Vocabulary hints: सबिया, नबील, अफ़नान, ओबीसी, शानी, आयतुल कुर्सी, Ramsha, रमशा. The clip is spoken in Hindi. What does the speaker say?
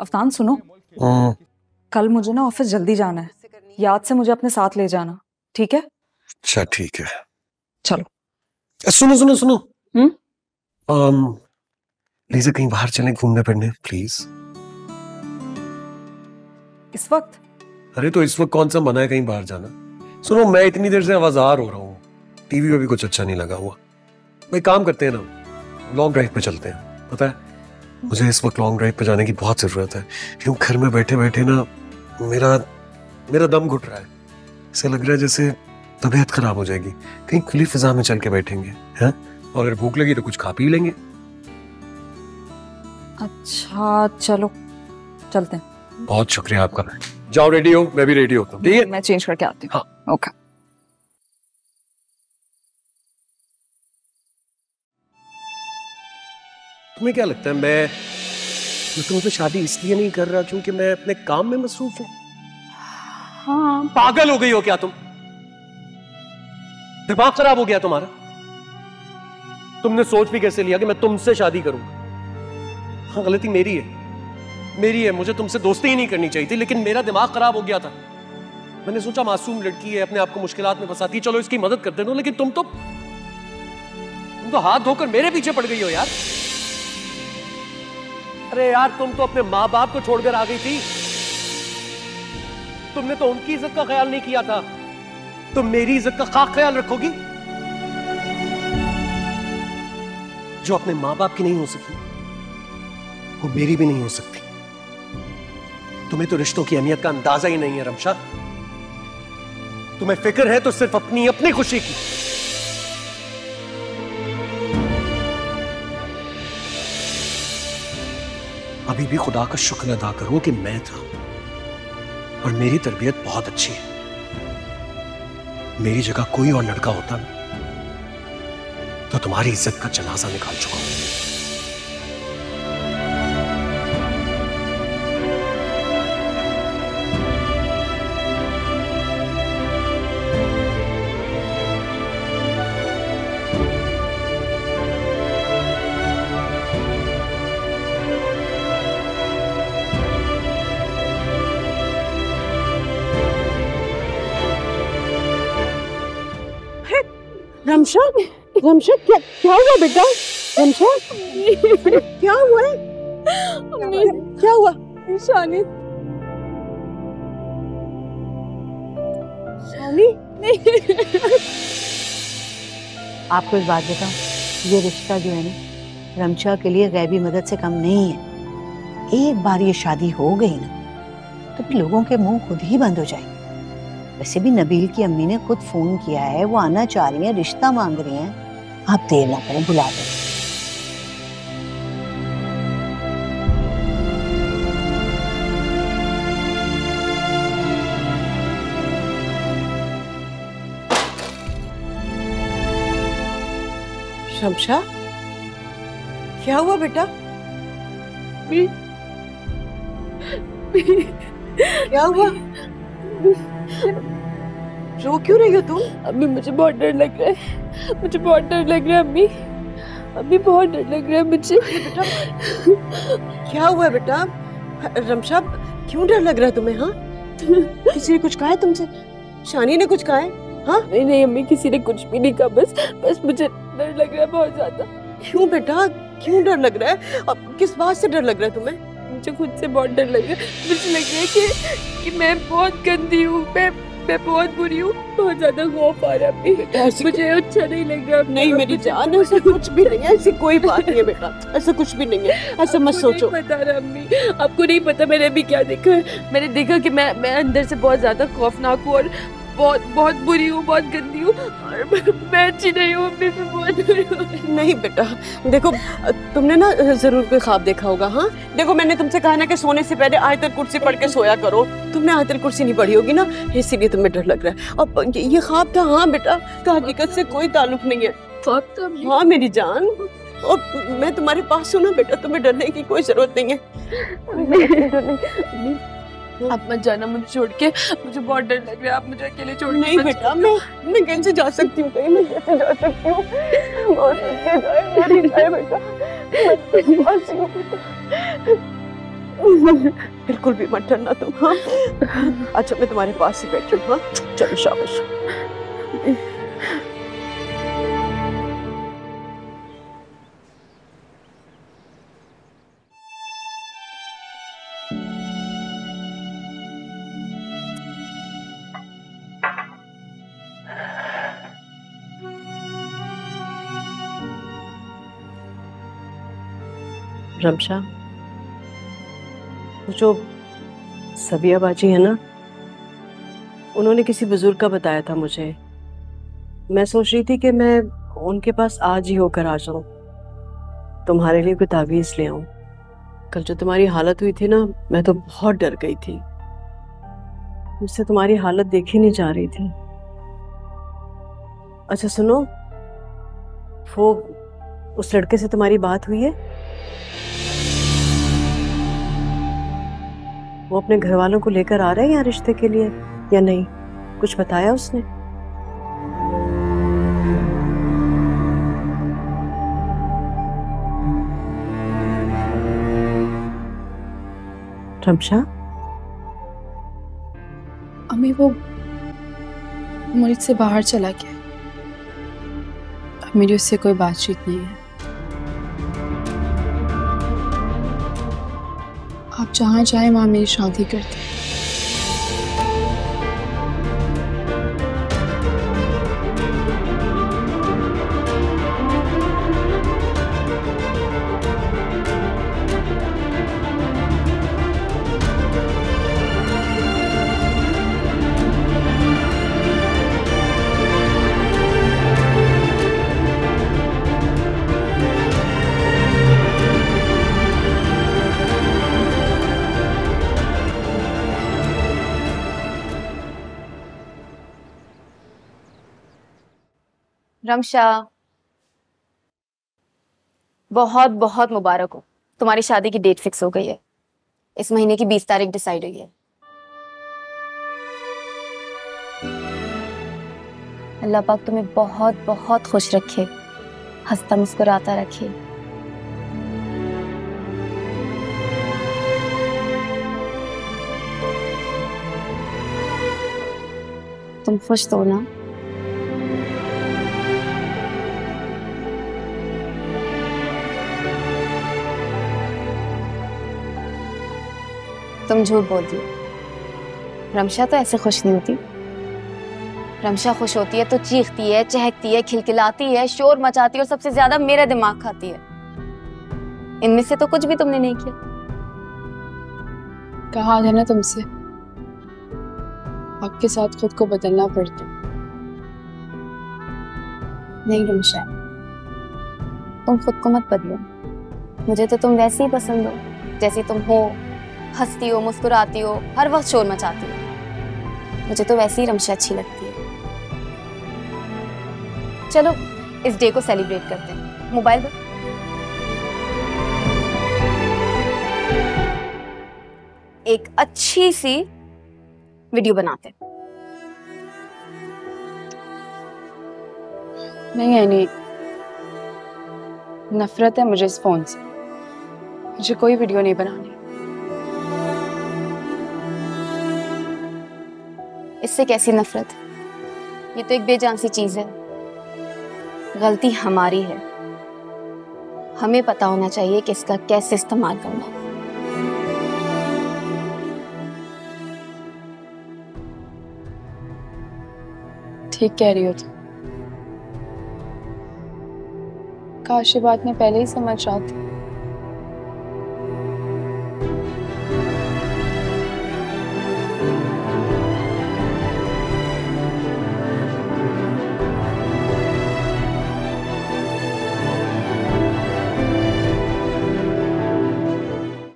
अफ़नान सुनो, कल मुझे ना ऑफिस जल्दी जाना है, याद से मुझे अपने साथ ले जाना, ठीक है? अच्छा ठीक है, चलो। सुनो सुनो सुनो, प्लीज कहीं बाहर चलें घूमने फिरने, प्लीज। इस वक्त? अरे तो इस वक्त कौन सा मना है कहीं बाहर जाना। सुनो, मैं इतनी देर से आवाज़ार हो रहा हूँ, टीवी पे भी कुछ अच्छा नहीं लगा हुआ। भाई काम करते हैं ना, लॉन्ग ड्राइव पे चलते हैं। पता है मुझे इस वक्त लॉन्ग ड्राइव पे जाने की बहुत ज़रूरत है, क्यों घर में बैठे बैठे ना मेरा दम घुट रहा है। ऐसे लग रहा है जैसे तबीयत खराब हो जाएगी। कहीं खुली फिजा में चल के बैठेंगे हैं, और अगर भूख लगी तो कुछ खा पी लेंगे। अच्छा चलो चलते हैं। बहुत शुक्रिया आपका, जाओ रेडी हो, मैं भी रेडी होता हूँ। ठीक है, मैं चेंज करके आती हूँ। हाँ। ओके। तुम्हें क्या लगता है मैं तुमसे शादी इसलिए नहीं कर रहा क्योंकि मैं अपने काम में मसरूफ हूँ? हाँ। पागल हो गई हो क्या तुम? दिमाग खराब हो गया तुम्हारा? तुमने सोच भी कैसे लिया कि मैं तुमसे शादी करूंगा? हाँ गलती मेरी है, मेरी है। मुझे तुमसे दोस्ती ही नहीं करनी चाहिए थी, लेकिन मेरा दिमाग खराब हो गया था। मैंने सोचा मासूम लड़की है, अपने आप को मुश्किलात में फंसाती है, चलो इसकी मदद करते रहो। लेकिन तुम तो हाथ धोकर मेरे पीछे पड़ गई हो यार। अरे यार तुम तो अपने माँ बाप को छोड़कर आ गई थी, तुमने तो उनकी इज्जत का ख्याल नहीं किया था। तुम मेरी इज्जत का खास ख्याल रखोगी जो अपने माँ बाप की नहीं हो सकी, वो मेरी भी नहीं हो सकती। तुम्हें तो रिश्तों की अहमियत का अंदाजा ही नहीं है रमशा। तुम्हें फिक्र है तो सिर्फ अपनी खुशी की। अभी भी खुदा का शुक्र अदा करो कि मैं था, और मेरी तरबियत बहुत अच्छी है। मेरी जगह कोई और लड़का होता तो तुम्हारी इज्जत का जनाजा निकाल चुका हूं। रमशा क्या हुआ बेटा? रमशा क्या हुआ है? क्या हुआ? शानी नहीं। आपको एक बात बताऊं, ये रिश्ता जो है ना रमशा के लिए गैबी मदद से कम नहीं है। एक बार ये शादी हो गई ना तो लोगों के मुंह खुद ही बंद हो जाएंगे। वैसे भी नबील की अम्मी ने खुद फोन किया है, वो आना चाह रही हैं, रिश्ता मांग रही हैं। आप देर ना करें, बुला दें। शमशा क्या हुआ बेटा? क्या हुआ? रो क्यों रही हो तुम? अम्मी मुझे बहुत डर लग रहा है, मुझे बहुत डर लग रहा है अम्मी, अम्मी बहुत डर लग रहा है मुझे। बेटा क्या हुआ बेटा? रमशा क्यों डर लग रहा है तुम्हें? हाँ किसी ने कुछ कहा है तुमसे? शानी ने कुछ कहा है? हाँ नहीं नहीं अम्मी, किसी ने कुछ भी नहीं कहा, बस मुझे डर लग रहा है बहुत ज्यादा। क्यों बेटा क्यों डर लग रहा है? अब किस बात से डर लग रहा है तुम्हें? मुझे खुद से बहुत डर लग रहा है, मुझे लग रहा है कि मैं बहुत गंदी हूँ, मैं बहुत बुरी हूँ, बहुत ज्यादा खौफ आ रहा है, मुझे अच्छा नहीं लग रहा। नहीं मेरी जान, ऐसा कुछ भी नहीं है, ऐसी कोई बात नहीं है बेटा, ऐसा कुछ भी नहीं है, ऐसा मत सोचो। बता रहा अम्मी, आपको नहीं पता मैंने अभी क्या देखा है। मैंने देखा कि मैं अंदर से बहुत ज्यादा खौफनाक हूँ और बहुत बुरी हूँ, बहुत गंदी हूँ, और मैं अच्छी नहीं हूँ, मैं बहुत बुरी हूँ। नहीं बेटा देखो, तुमने ना जरूर कोई ख्वाब देखा होगा। हाँ देखो मैंने तुमसे कहा ना कि सोने से पहले आयतुल कुर्सी पढ़ के सोया करो, तुमने आयतुल कुर्सी नहीं पढ़ी होगी ना, इसीलिए तुम्हें डर लग रहा है। और ये ख्वाब था? हाँ बेटा, इसका हकीकत से कोई ताल्लुक नहीं है। हाँ मेरी जान, और मैं तुम्हारे पास हूँ ना बेटा, तुम्हें डरने की कोई जरूरत नहीं है। आप मत जाना मुझे छोड़ के, मुझे बहुत डर लग रहा है, आप मुझे अकेले छोड़। नहीं बेटा मैं कैसे जा सकती हूँ, कहीं मैं कैसे जा सकती हूँ? बिल्कुल भी मत डरना तुम। हाँ अच्छा मैं तुम्हारे पास ही बैठी हूँ। हाँ चलो शाबाश। रमशा जो सबिया बाजी है ना, उन्होंने किसी बुजुर्ग का बताया था मुझे। मैं सोच रही थी कि मैं उनके पास आज ही होकर आ जाऊं, तुम्हारे लिए कोई तावीज़ ले आऊं। कल जो तुम्हारी हालत हुई थी ना, मैं तो बहुत डर गई थी, मुझसे तुम्हारी हालत देखी नहीं जा रही थी। अच्छा सुनो, वो उस लड़के से तुम्हारी बात हुई है? वो अपने घर वालों को लेकर आ रहा है यहाँ रिश्ते के लिए या नहीं? कुछ बताया उसने? रमशा अम्मी वो मुझ से बाहर चला गया, मेरी उससे कोई बातचीत नहीं है। आप जहाँ जाए वहाँ मेरी शादी करते हैं। रमशा बहुत बहुत मुबारक हो, तुम्हारी शादी की डेट फिक्स हो गई है। इस महीने की 20 तारीख डिसाइड हुई है। अल्लाह पाक तुम्हें बहुत बहुत खुश रखे, हंसता मुस्कुराता रखे। तुम खुश तो ना? तुम झूठ बोल दी। रमशा तो ऐसे खुश नहीं होती। रमशा खुश होती है तो चीखती है, चहकती है, खिलखिलाती है, शोर मचाती है और सबसे ज्यादा मेरा दिमाग खाती है। इनमें से तो कुछ भी तुमने नहीं किया। कहा है ना तुमसे, आपके साथ खुद को बदलना पड़ता। नहीं रमशा, तुम खुद को मत बदलो। मुझे तो तुम वैसी ही पसंद हो जैसी तुम हो। हंसती हो, मुस्कुराती हो, हर वक्त शोर मचाती हो। मुझे तो वैसी ही रमशा अच्छी लगती है। चलो इस डे को सेलिब्रेट करते हैं। मोबाइल पर एक अच्छी सी वीडियो बनाते हैं। नहीं, नफरत है मुझे इस फोन से। मुझे कोई वीडियो नहीं बनानी। इससे कैसी नफरत? ये तो एक बेजान सी चीज है। गलती हमारी है, हमें पता होना चाहिए कि इसका कैसे इस्तेमाल करना है। ठीक कह रही हो तुम। काश ये बात मैं पहले ही समझ रहा था।